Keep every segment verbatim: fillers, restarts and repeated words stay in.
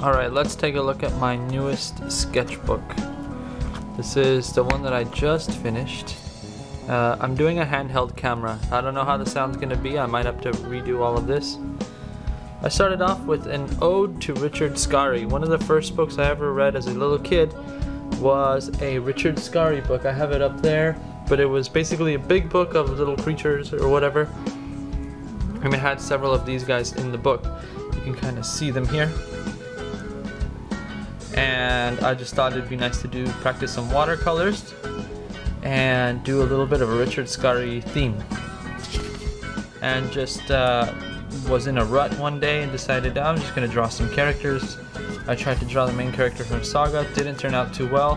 Alright, let's take a look at my newest sketchbook. This is the one that I just finished. Uh, I'm doing a handheld camera. I don't know how the sound's going to be. I might have to redo all of this. I started off with an ode to Richard Scarry. One of the first books I ever read as a little kid was a Richard Scarry book. I have it up there, but it was basically a big book of little creatures or whatever. And it had several of these guys in the book. You can kind of see them here. And I just thought it'd be nice to do practice some watercolors and do a little bit of a Richard Scarry theme. And just uh, was in a rut one day and decided oh, I'm just going to draw some characters. I tried to draw the main character from Saga, didn't turn out too well.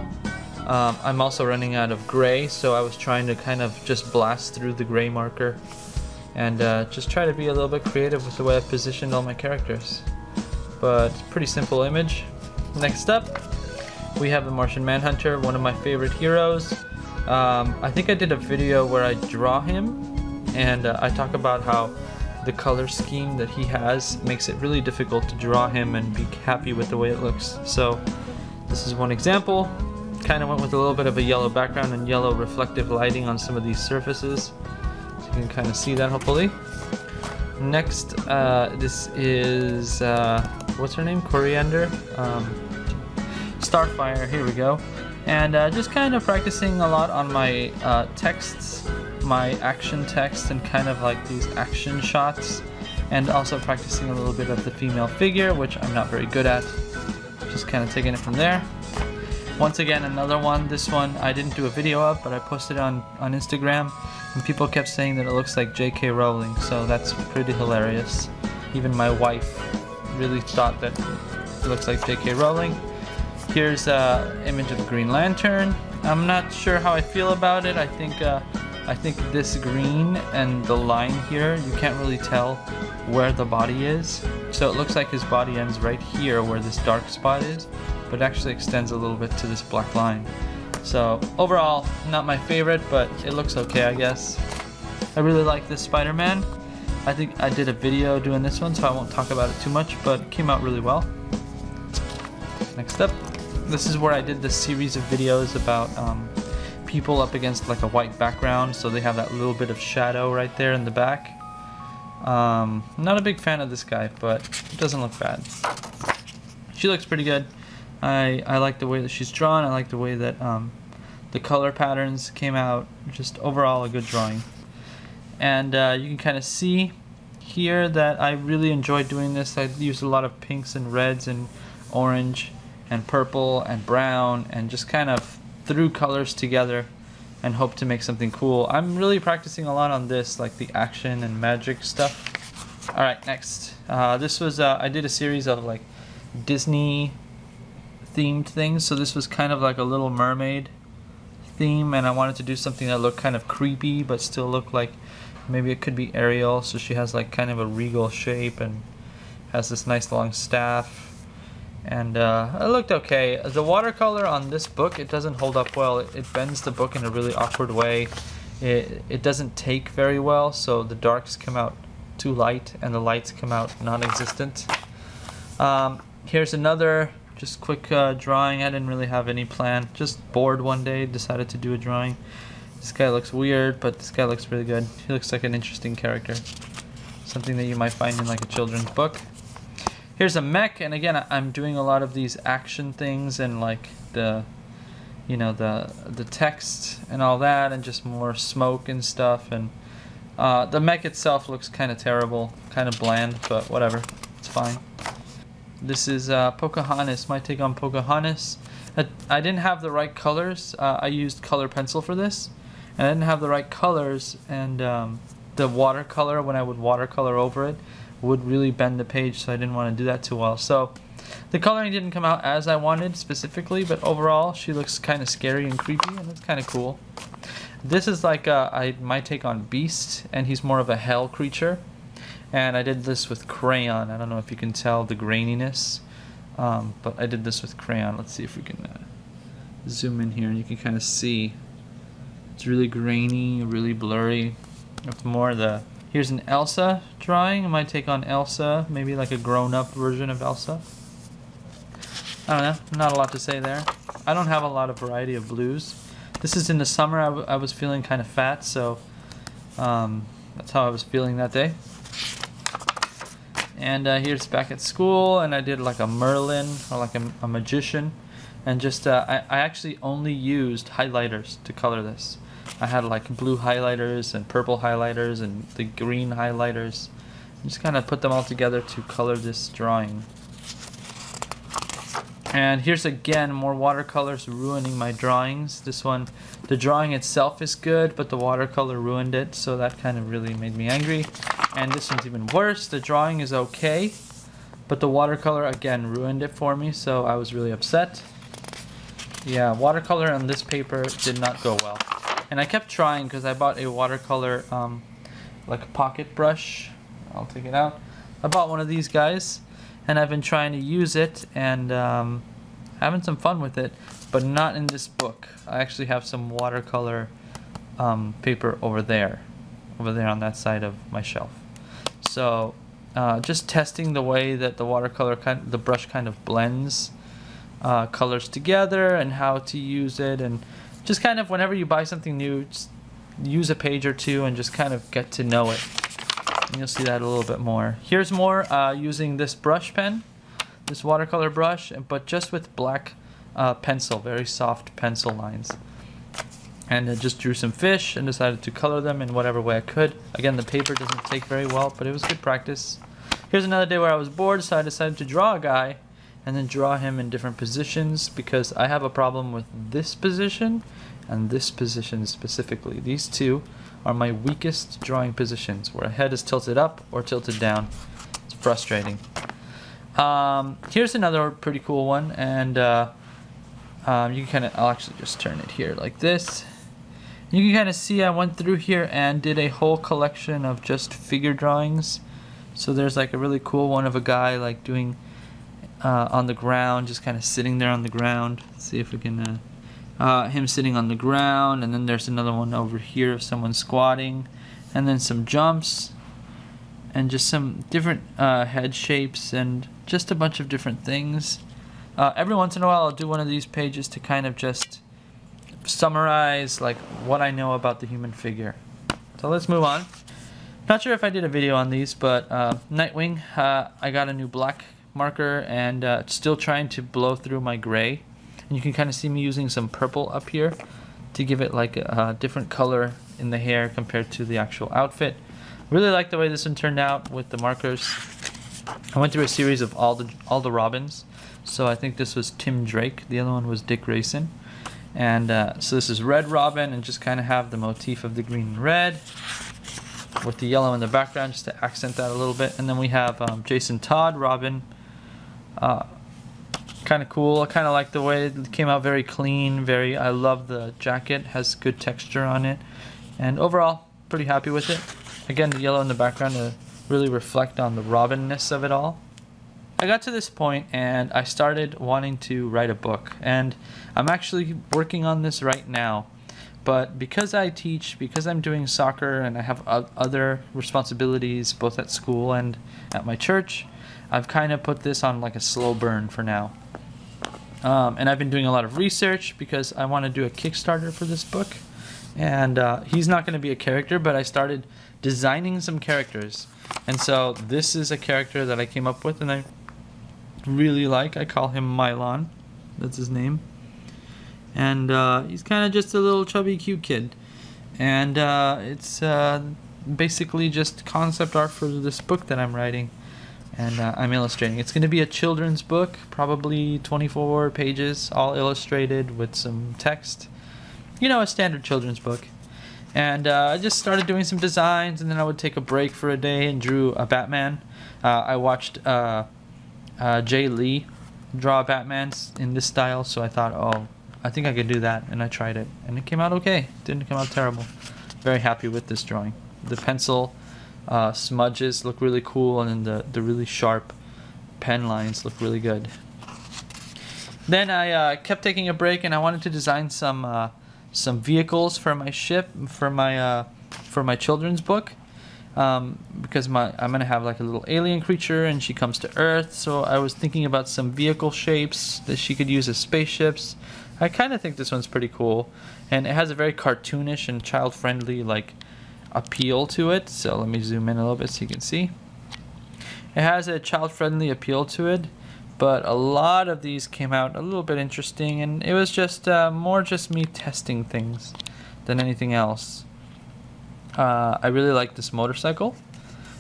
Um, I'm also running out of gray, so I was trying to kind of just blast through the gray marker and uh, just try to be a little bit creative with the way I've positioned all my characters. But pretty simple image. Next up, we have the Martian Manhunter, one of my favorite heroes. Um, I think I did a video where I draw him and uh, I talk about how the color scheme that he has makes it really difficult to draw him and be happy with the way it looks. So this is one example. Kind of went with a little bit of a yellow background and yellow reflective lighting on some of these surfaces. So you can kind of see that hopefully. Next, uh, this is, uh, what's her name? Coriander? Um, Starfire, here we go. And uh, just kind of practicing a lot on my uh, texts, my action text, and kind of like these action shots. And also practicing a little bit of the female figure, which I'm not very good at. Just kind of taking it from there. Once again, another one. This one I didn't do a video of, but I posted on, on Instagram. And people kept saying that it looks like J K Rowling, so that's pretty hilarious. Even my wife really thought that it looks like J K Rowling. Here's an image of the Green Lantern. I'm not sure how I feel about it. I think uh, I think this green and the line here, you can't really tell where the body is. So it looks like his body ends right here where this dark spot is, but actually extends a little bit to this black line. So overall, not my favorite, but it looks okay, I guess. I really like this Spider-Man. I think I did a video doing this one, so I won't talk about it too much, but it came out really well. Next up, this is where I did this series of videos about um, people up against like a white background, so they have that little bit of shadow right there in the back. Um, not a big fan of this guy, but it doesn't look bad. She looks pretty good. I, I like the way that she's drawn, I like the way that um, the color patterns came out, just overall a good drawing. And uh, you can kind of see here that I really enjoyed doing this. I used a lot of pinks and reds and orange and purple and brown and just kind of threw colors together and hope to make something cool. I'm really practicing a lot on this, like the action and magic stuff. Alright, next. Uh, this was, uh, I did a series of like Disney themed things, so this was kind of like a Little Mermaid theme, and I wanted to do something that looked kind of creepy but still looked like maybe it could be Ariel, so she has like kind of a regal shape and has this nice long staff, and uh, it looked okay. The watercolor on this book, it doesn't hold up well. It, it bends the book in a really awkward way. It, it doesn't take very well, so the darks come out too light and the lights come out non-existent. Um, here's another just quick uh, drawing. I didn't really have any plan. Just bored one day, decided to do a drawing. This guy looks weird, but this guy looks really good. He looks like an interesting character. Something that you might find in like a children's book. Here's a mech, and again, I'm doing a lot of these action things and like the, you know, the the text and all that, and just more smoke and stuff. And uh, the mech itself looks kind of terrible, kind of bland, but whatever, it's fine. This is uh, Pocahontas, my take on Pocahontas. I, I didn't have the right colors. Uh, I used color pencil for this, and I didn't have the right colors, and um, the watercolor, when I would watercolor over it, would really bend the page, so I didn't want to do that too well. So the coloring didn't come out as I wanted specifically, but overall she looks kind of scary and creepy, and it's kind of cool. This is like uh, I, my take on Beast, and he's more of a hell creature. And I did this with crayon. I don't know if you can tell the graininess, um, but I did this with crayon. Let's see if we can uh, zoom in here, and you can kind of see it's really grainy, really blurry. It's more the here's an Elsa drawing. My take on Elsa, maybe like a grown-up version of Elsa. I don't know, not a lot to say there. I don't have a lot of variety of blues. This is in the summer. I, w I was feeling kind of fat, so um, that's how I was feeling that day. And uh, here's back at school, and I did like a Merlin or like a, a magician, and just uh, I, I actually only used highlighters to color this. I had like blue highlighters and purple highlighters and the green highlighters. I just kind of put them all together to color this drawing. And here's again more watercolors ruining my drawings. This one, the drawing itself is good, but the watercolor ruined it, so that kind of really made me angry. And this one's even worse. The drawing is okay, but the watercolor again ruined it for me, so I was really upset. Yeah, watercolor on this paper did not go well. And I kept trying because I bought a watercolor, um, like a pocket brush. I'll take it out. I bought one of these guys, and I've been trying to use it and um, having some fun with it, but not in this book. I actually have some watercolor um, paper over there, over there on that side of my shelf. So uh, just testing the way that the watercolor, kind of, the brush kind of blends uh, colors together and how to use it, and just kind of whenever you buy something new, just use a page or two and just kind of get to know it. And you'll see that a little bit more. Here's more uh, using this brush pen, this watercolor brush, but just with black uh, pencil, very soft pencil lines. And I just drew some fish and decided to color them in whatever way I could. Again, the paper doesn't take very well, but it was good practice. Here's another day where I was bored, so I decided to draw a guy and then draw him in different positions, because I have a problem with this position and this position specifically. These two are my weakest drawing positions, where a head is tilted up or tilted down. It's frustrating. Um, here's another pretty cool one, and uh, um, you can kind of, I'll actually just turn it here like this. You can kind of see I went through here and did a whole collection of just figure drawings. So there's like a really cool one of a guy like doing uh, on the ground, just kind of sitting there on the ground. Let's see if we can... Uh, Uh, him sitting on the ground, and then there's another one over here of someone squatting, and then some jumps and just some different uh, head shapes and just a bunch of different things. Uh, every once in a while I'll do one of these pages to kind of just summarize like what I know about the human figure. So let's move on. Not sure if I did a video on these, but uh, Nightwing, uh, I got a new black marker, and uh, still trying to blow through my gray. And you can kind of see me using some purple up here to give it like a, a different color in the hair compared to the actual outfit. Really like the way this one turned out with the markers. I went through a series of all the all the Robins, so I think this was Tim Drake. The other one was Dick Grayson, and uh, so this is Red Robin, and just kind of have the motif of the green and red with the yellow in the background just to accent that a little bit. And then we have um, Jason Todd Robin. Uh, Kind of cool. I kind of like the way it came out. Very clean. Very. I love the jacket. Has good texture on it, and overall, pretty happy with it. Again, the yellow in the background to really reflect on the Robin-ness of it all. I got to this point, and I started wanting to write a book, and I'm actually working on this right now. But because I teach, because I'm doing soccer, and I have other responsibilities both at school and at my church, I've kind of put this on like a slow burn for now. Um, and I've been doing a lot of research because I want to do a Kickstarter for this book. And uh, he's not going to be a character, but I started designing some characters. And so this is a character that I came up with and I really like. I call him Mylon. That's his name. And uh, he's kind of just a little chubby, cute kid. And uh, it's uh, basically just concept art for this book that I'm writing. And uh, I'm illustrating. It's going to be a children's book, probably twenty-four pages, all illustrated with some text. You know, a standard children's book. And uh, I just started doing some designs, and then I would take a break for a day and drew a Batman. Uh, I watched uh, uh, Jay Lee draw Batman in this style, so I thought, oh, I think I could do that. And I tried it, and it came out okay. It didn't come out terrible. Very happy with this drawing. The pencil... Uh, smudges look really cool, and then the, the really sharp pen lines look really good. Then I uh, kept taking a break, and I wanted to design some uh, some vehicles for my ship for my uh, for my children's book. um, because my I'm gonna have like a little alien creature and she comes to Earth. So I was thinking about some vehicle shapes that she could use as spaceships. I kind of think this one's pretty cool, and it has a very cartoonish and child-friendly like appeal to it. So let me zoom in a little bit so you can see. It has a child-friendly appeal to it, but a lot of these came out a little bit interesting, and it was just uh, more just me testing things than anything else. Uh, I really like this motorcycle,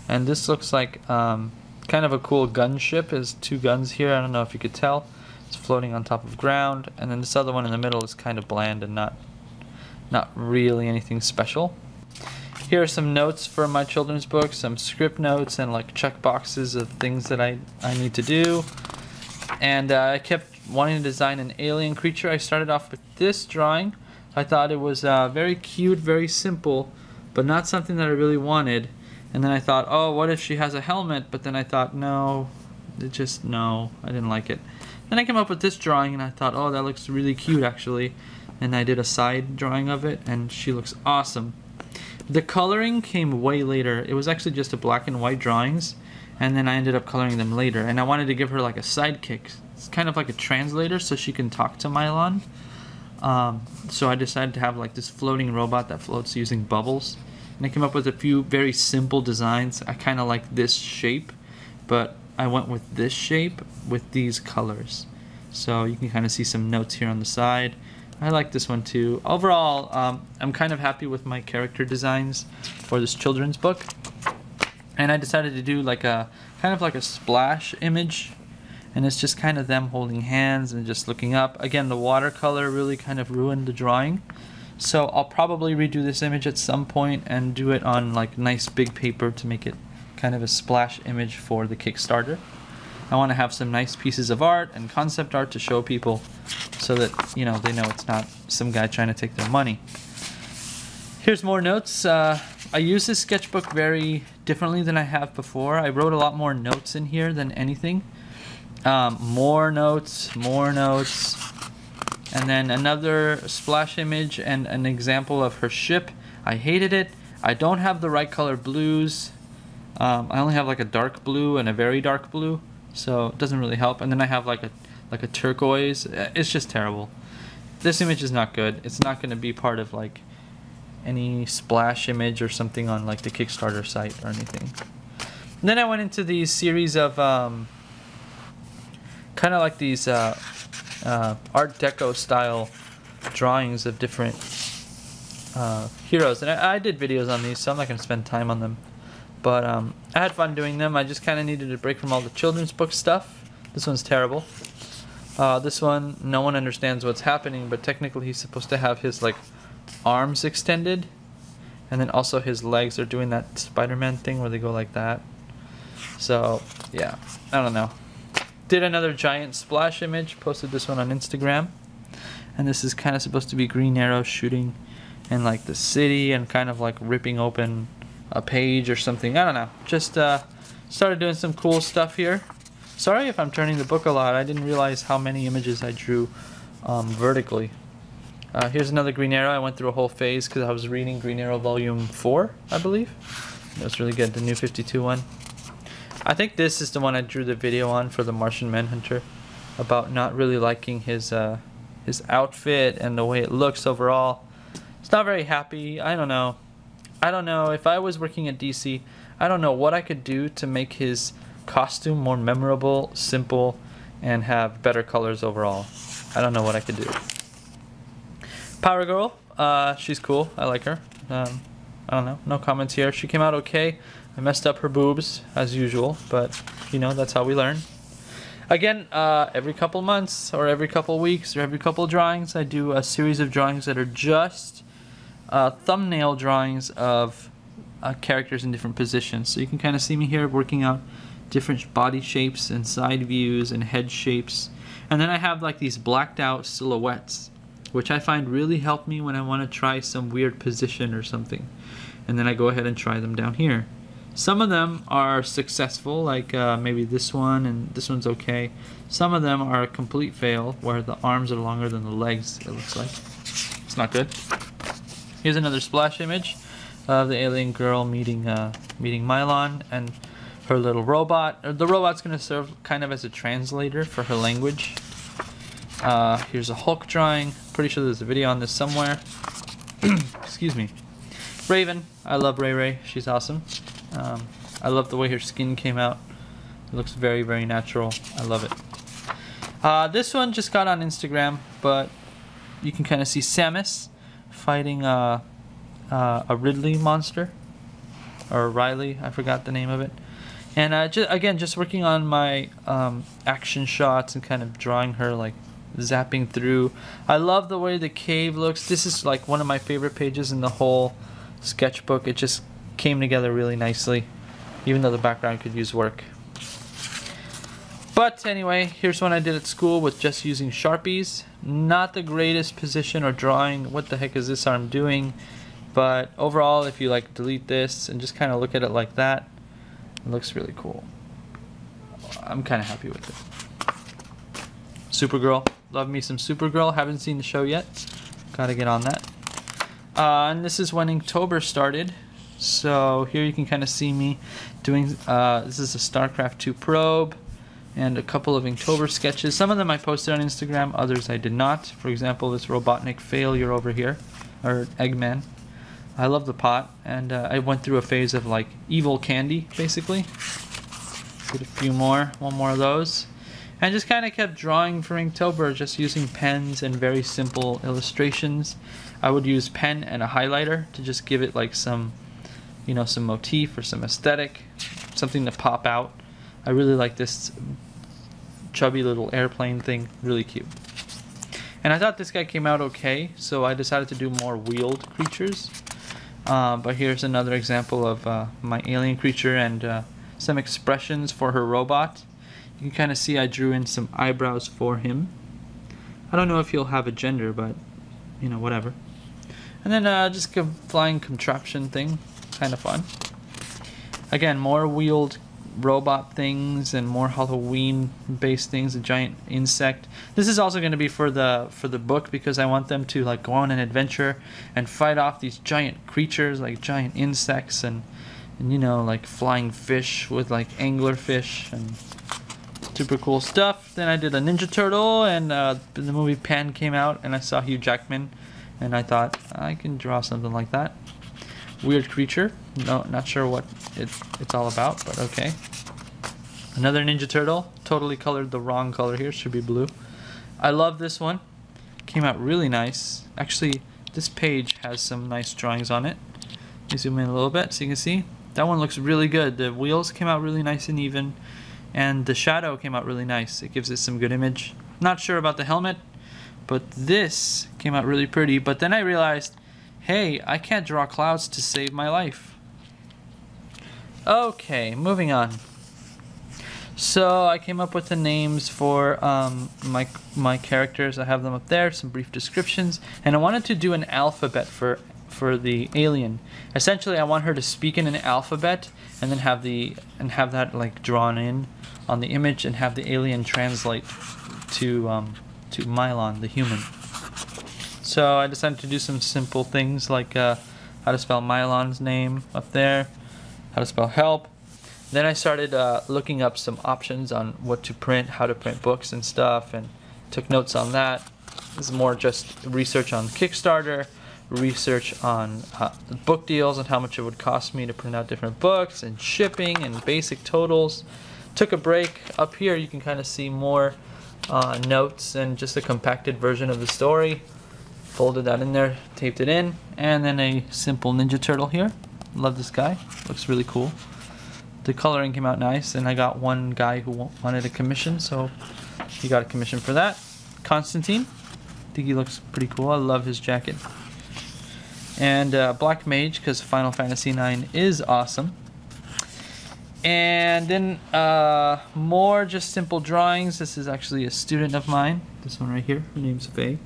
and this looks like um, kind of a cool gunship. There's two guns here. I don't know if you could tell. It's floating on top of ground, and then this other one in the middle is kind of bland and not, not really anything special. Here are some notes for my children's book, some script notes and like check boxes of things that I, I need to do. And uh, I kept wanting to design an alien creature. I started off with this drawing. I thought it was uh, very cute, very simple, but not something that I really wanted. And then I thought, oh, what if she has a helmet? But then I thought, no, it just, no, I didn't like it. Then I came up with this drawing and I thought, oh, that looks really cute actually. And I did a side drawing of it and she looks awesome. The coloring came way later. It was actually just a black and white drawings, and then I ended up coloring them later. And I wanted to give her like a sidekick. It's kind of like a translator so she can talk to Mylon. Um, so I decided to have like this floating robot that floats using bubbles. And I came up with a few very simple designs. I kind of like this shape, but I went with this shape with these colors. So you can kind of see some notes here on the side. I like this one too. Overall, um, I'm kind of happy with my character designs for this children's book. And I decided to do like a, kind of like a splash image. And it's just kind of them holding hands and just looking up. Again, the watercolor really kind of ruined the drawing. So I'll probably redo this image at some point and do it on like nice big paper to make it kind of a splash image for the Kickstarter. I want to have some nice pieces of art and concept art to show people so that, you know, they know it's not some guy trying to take their money. Here's more notes. Uh, I use this sketchbook very differently than I have before. I wrote a lot more notes in here than anything. Um, more notes, more notes. And then another splash image and an example of her ship. I hated it. I don't have the right color blues. Um, I only have like a dark blue and a very dark blue. So it doesn't really help. And then I have like a like a turquoise. It's just terrible. This image is not good. It's not going to be part of like any splash image or something on like the Kickstarter site or anything. And then I went into these series of um, kind of like these uh, uh, Art Deco style drawings of different uh, heroes. And I, I did videos on these, so I'm not going to spend time on them. But um, I had fun doing them. I just kind of needed a break from all the children's book stuff. This one's terrible. Uh, this one, no one understands what's happening, but technically he's supposed to have his like arms extended. And then also his legs are doing that Spider-Man thing where they go like that. So, yeah, I don't know. Did another giant splash image, posted this one on Instagram. And this is kind of supposed to be Green Arrow shooting in like the city and kind of like ripping open a page or something. I don't know. Just uh, started doing some cool stuff here. Sorry if I'm turning the book a lot. I didn't realize how many images I drew um, vertically. Uh, here's another Green Arrow. I went through a whole phase because I was reading Green Arrow Volume four, I believe. That was really good, the New fifty-two one. I think this is the one I drew the video on for the Martian Manhunter about not really liking his, uh, his outfit and the way it looks overall. It's not very happy. I don't know. I don't know, if I was working at D C, I don't know what I could do to make his costume more memorable, simple, and have better colors overall. I don't know what I could do. Power Girl, uh, she's cool. I like her. Um, I don't know, no comments here. She came out okay. I messed up her boobs, as usual, but, you know, that's how we learn. Again, uh, every couple months, or every couple weeks, or every couple drawings, I do a series of drawings that are just Uh, thumbnail drawings of uh, characters in different positions. So you can kind of see me here working out different body shapes and side views and head shapes. And then I have like these blacked out silhouettes, which I find really help me when I want to try some weird position or something. And then I go ahead and try them down here. Some of them are successful, like uh, maybe this one, and this one's okay. Some of them are a complete fail, where the arms are longer than the legs, it looks like. It's not good. Here's another splash image. of the alien girl meeting uh, meeting Mylon and her little robot. The robot's going to serve kind of as a translator for her language. Uh, here's a Hulk drawing. Pretty sure there's a video on this somewhere. Excuse me. Raven. I love Ray Ray. She's awesome. Um, I love the way her skin came out. It looks very, very natural. I love it. Uh, this one just got on Instagram, but you can kind of see Samus fighting uh, uh, a Ridley monster. Or Riley. I forgot the name of it. And uh, just, again, just working on my um, action shots and kind of drawing her, like, zapping through. I love the way the cave looks. This is, like, one of my favorite pages in the whole sketchbook. It just came together really nicely, even though the background could use work. But anyway, here's one I did at school with just using Sharpies. Not the greatest position or drawing. What the heck is this arm doing? But overall, if you, like, delete this and just kind of look at it like that, it looks really cool. I'm kind of happy with it. Supergirl. Love me some Supergirl. Haven't seen the show yet. Gotta get on that. Uh, and this is when Inktober started. So here you can kind of see me doing... Uh, this is a StarCraft two probe and a couple of Inktober sketches. Some of them I posted on Instagram. Others I did not. For example, this Robotnik failure over here. Or Eggman. I love the pot, and uh, I went through a phase of, like, evil candy, basically. Did a few more, one more of those. And just kind of kept drawing for Inktober, just using pens and very simple illustrations. I would use pen and a highlighter to just give it, like, some, you know, some motif or some aesthetic, something to pop out. I really like this chubby little airplane thing, really cute. And I thought this guy came out okay, so I decided to do more wheeled creatures. Uh, but here's another example of uh, my alien creature and uh, some expressions for her robot. You can kind of see I drew in some eyebrows for him. I don't know if he'll have a gender, but, you know, whatever. And then uh, just a flying contraption thing. Kind of fun. Again, more wheeled robot things and more Halloween-based things, a giant insect. This is also going to be for the for the book because I want them to, like, go on an adventure and fight off these giant creatures, like giant insects and, and you know, like flying fish with, like, anglerfish and super cool stuff. Then I did a Ninja Turtle, and uh, the movie Pan came out, and I saw Hugh Jackman, and I thought I can draw something like that. Weird creature. No, not sure what it, it's all about, but okay. Another Ninja Turtle. Totally colored the wrong color here. Should be blue. I love this one. Came out really nice. Actually, this page has some nice drawings on it. Let me zoom in a little bit so you can see. That one looks really good. The wheels came out really nice and even. And the shadow came out really nice. It gives it some good image. Not sure about the helmet, but this came out really pretty. But then I realized, hey, I can't draw clouds to save my life. Okay, moving on. So I came up with the names for um, my, my characters. I have them up there, some brief descriptions. And I wanted to do an alphabet for, for the alien. Essentially, I want her to speak in an alphabet and then have the and have that, like, drawn in on the image and have the alien translate to, um, to Mylon, the human. So I decided to do some simple things like uh, how to spell Mylon's name up there, how to spell help. Then I started uh, looking up some options on what to print, how to print books and stuff, and took notes on that. This is more just research on Kickstarter, research on uh, book deals and how much it would cost me to print out different books and shipping and basic totals. Took a break. Up here you can kind of see more uh, notes and just a compacted version of the story. Folded that in there, taped it in, and then a simple Ninja Turtle here. Love this guy. Looks really cool. The coloring came out nice, and I got one guy who wanted a commission, so he got a commission for that. Constantine. I think he looks pretty cool. I love his jacket. And uh, Black Mage, because Final Fantasy nine is awesome. And then uh, more just simple drawings. This is actually a student of mine. This one right here. Her name's Faye.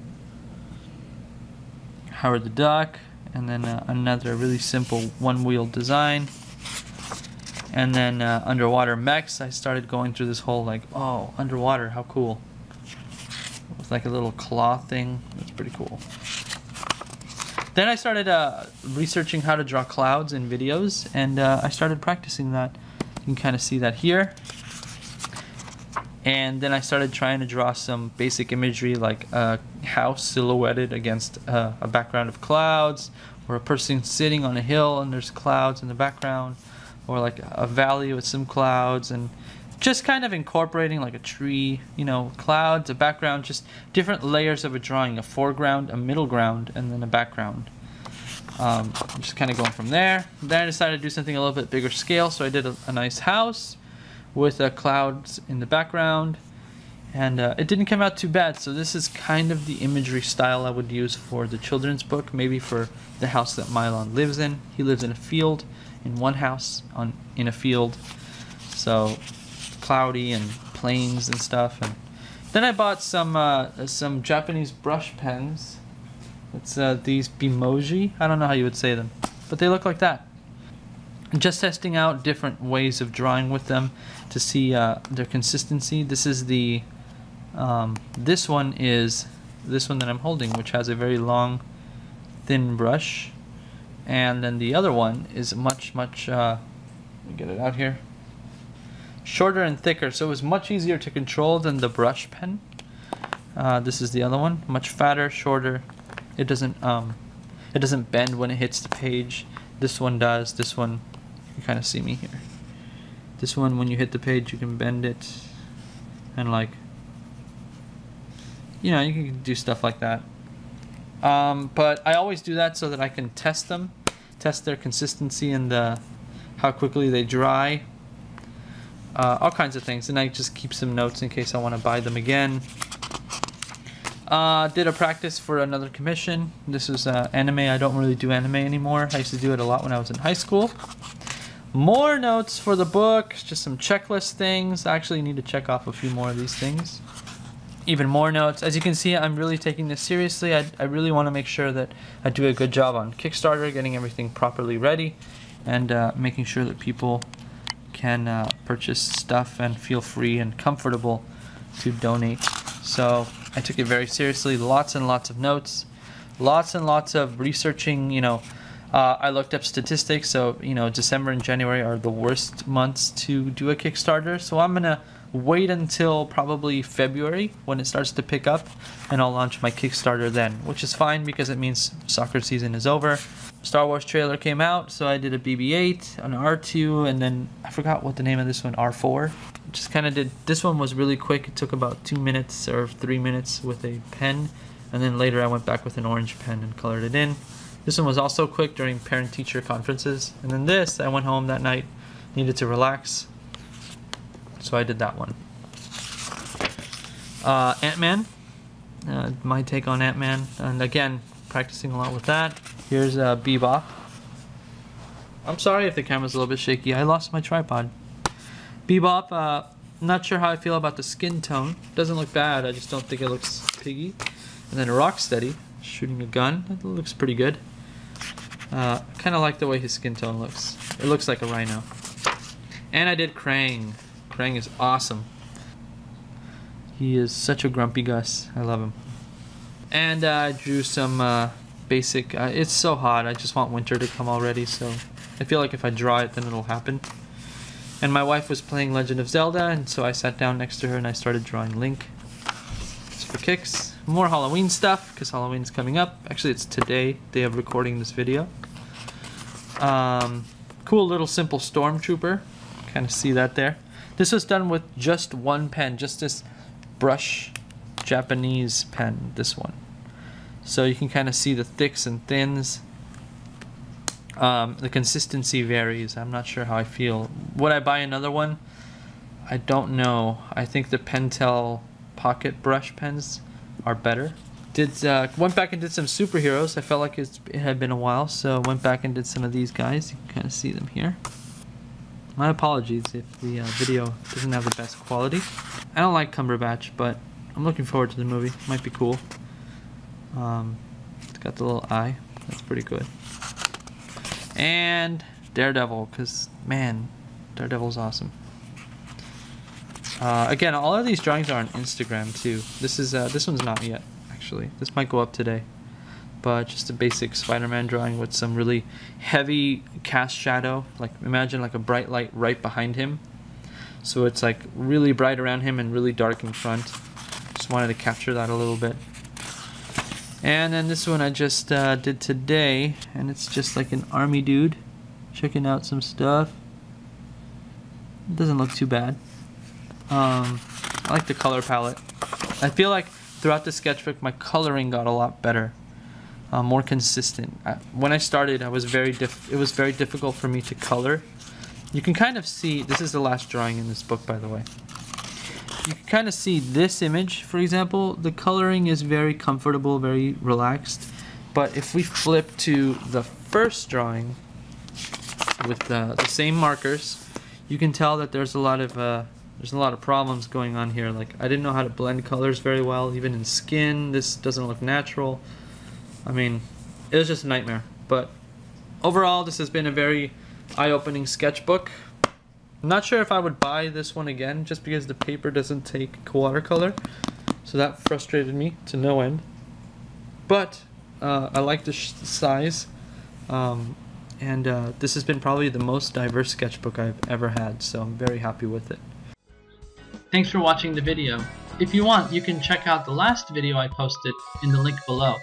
Howard the Duck, and then uh, another really simple one-wheeled design, and then uh, underwater mechs. I started going through this whole, like, oh, underwater, how cool. With, like, a little claw thing. That's pretty cool. Then I started uh, researching how to draw clouds in videos, and uh, I started practicing that. You can kind of see that here. And then I started trying to draw some basic imagery, like a house silhouetted against uh, a background of clouds, or a person sitting on a hill and there's clouds in the background, or like a valley with some clouds, and just kind of incorporating like a tree, you know, clouds, a background, just different layers of a drawing, a foreground, a middle ground, and then a background. Um, just kind of going from there. Then I decided to do something a little bit bigger scale, so I did a, a nice house with uh, clouds in the background, and uh, it didn't come out too bad. So this is kind of the imagery style I would use for the children's book, maybe for the house that Mylon lives in. He lives in a field, in one house, on in a field, so cloudy and plains and stuff. And then I bought some uh, some Japanese brush pens. It's uh, these Bimoji. I don't know how you would say them, but they look like that. Just testing out different ways of drawing with them to see uh, their consistency. This is the um, this one is this one that I'm holding, which has a very long, thin brush, and then the other one is much much. Uh, let me get it out here. Shorter and thicker, so it was much easier to control than the brush pen. Uh, this is the other one, much fatter, shorter. It doesn't um, it doesn't bend when it hits the page. This one does. This one, you kind of see me here. This one, when you hit the page, you can bend it, and like, you know, you can do stuff like that. Um, but I always do that so that I can test them, test their consistency and the, how quickly they dry, uh, all kinds of things. And I just keep some notes in case I want to buy them again. Uh, did a practice for another commission. This was uh, anime. I don't really do anime anymore. I used to do it a lot when I was in high school. More notes for the book, just some checklist things. I actually need to check off a few more of these things. Even more notes. As you can see, I'm really taking this seriously. I, I really want to make sure that I do a good job on Kickstarter, getting everything properly ready, and uh, making sure that people can uh, purchase stuff and feel free and comfortable to donate. So I took it very seriously. Lots and lots of notes, lots and lots of researching. You know, uh, I looked up statistics. So you know, December and January are the worst months to do a Kickstarter. So I'm gonna wait until probably February when it starts to pick up, and I'll launch my Kickstarter then, which is fine because it means soccer season is over. Star Wars trailer came out, so I did a B B eight, an R two, and then I forgot what the name of this one, R four. Just kind of did, this one was really quick. It took about two minutes or three minutes with a pen, and then later I went back with an orange pen and colored it in. This one was also quick during parent-teacher conferences. And then this, I went home that night, needed to relax, so I did that one. Uh, Ant-Man, uh, my take on Ant-Man, and again, practicing a lot with that. Here's uh, Bebop. I'm sorry if the camera's a little bit shaky, I lost my tripod. Bebop, uh, not sure how I feel about the skin tone. Doesn't look bad, I just don't think it looks piggy. And then Rocksteady, shooting a gun, that looks pretty good. Uh, kind of like the way his skin tone looks. It looks like a rhino. And I did Krang. Krang is awesome. He is such a grumpy Gus. I love him. And uh, I drew some uh, basic. Uh, it's so hot. I just want winter to come already. So I feel like if I draw it, then it'll happen. And my wife was playing Legend of Zelda, and so I sat down next to her and I started drawing Link. Just for kicks. More Halloween stuff because Halloween's coming up. Actually, it's today, day of recording this video. Um, cool little simple stormtrooper. Kind of see that there. This was done with just one pen, just this brush Japanese pen, this one. So you can kind of see the thicks and thins. Um, the consistency varies. I'm not sure how I feel. Would I buy another one? I don't know. I think the Pentel pocket brush pens are better. Did uh, went back and did some superheroes. I felt like it's, it had been a while, so went back and did some of these guys. You can kind of see them here. My apologies if the uh, video doesn't have the best quality. I don't like Cumberbatch, but I'm looking forward to the movie. It might be cool. Um, it's got the little eye. That's pretty good. And Daredevil, because, man, Daredevil's awesome. Uh, again, all of these drawings are on Instagram, too. This is uh, this one's not yet, actually. This might go up today. uh, just a basic Spider-Man drawing with some really heavy cast shadow. Like, imagine like a bright light right behind him. So it's like really bright around him and really dark in front. Just wanted to capture that a little bit. And then this one I just uh, did today, and it's just like an army dude checking out some stuff. It doesn't look too bad. Um, I like the color palette. I feel like throughout the sketchbook my coloring got a lot better, uh, more consistent. I, when I started, I was very diff it was very difficult for me to color. You can kind of see, this is the last drawing in this book, by the way. You can kind of see this image, for example, the coloring is very comfortable, very relaxed. But if we flip to the first drawing with the, the same markers, you can tell that there's a lot of uh, there's a lot of problems going on here. Like, I didn't know how to blend colors very well, even in skin. This doesn't look natural. I mean, it was just a nightmare. But overall, this has been a very eye-opening sketchbook. I'm not sure if I would buy this one again, just because the paper doesn't take watercolor. So that frustrated me to no end. But uh, I like the sh size. Um, and uh, this has been probably the most diverse sketchbook I've ever had. So I'm very happy with it. Thanks for watching the video. If you want, you can check out the last video I posted in the link below.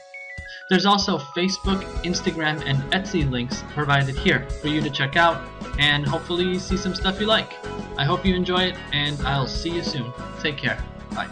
There's also Facebook, Instagram, and Etsy links provided here for you to check out and hopefully see some stuff you like. I hope you enjoy it, and I'll see you soon. Take care. Bye.